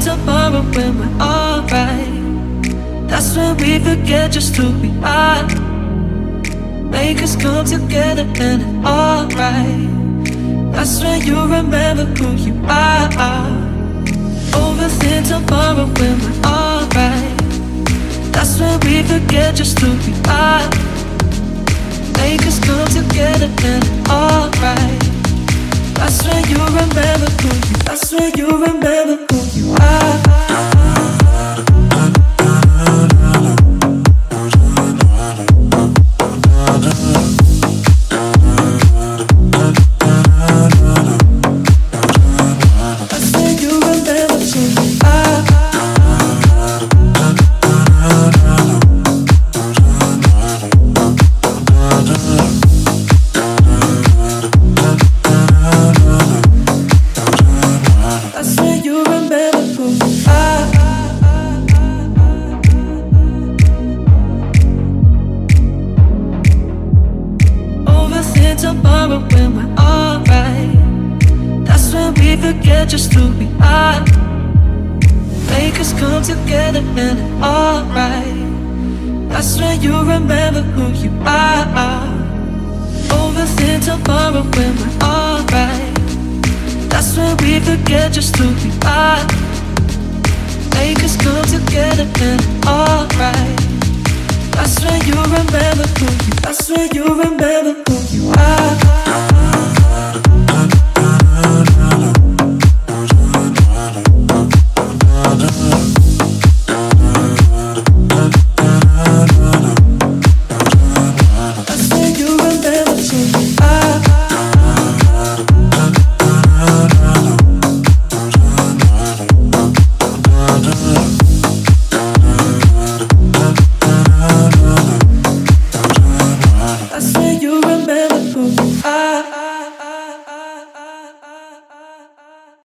Tomorrow when we're alright, that's when we forget just who we are. Make us come together and it's alright. That's when you remember who you are. Overthink tomorrow when we're alright, that's when we forget just who we are. Make us come together and it's alright. That's when you remember who you are. That's when you remember who you are. Tomorrow when we're alright, that's when we forget just who we are. Make us come together and it's alright. That's when you remember who you are. Overthink tomorrow when we're alright, that's when we forget just who we are. Make us come together and it's alright. That's when you remember who you are. That's when you remember who you are. That's when you remember who you are. Ah.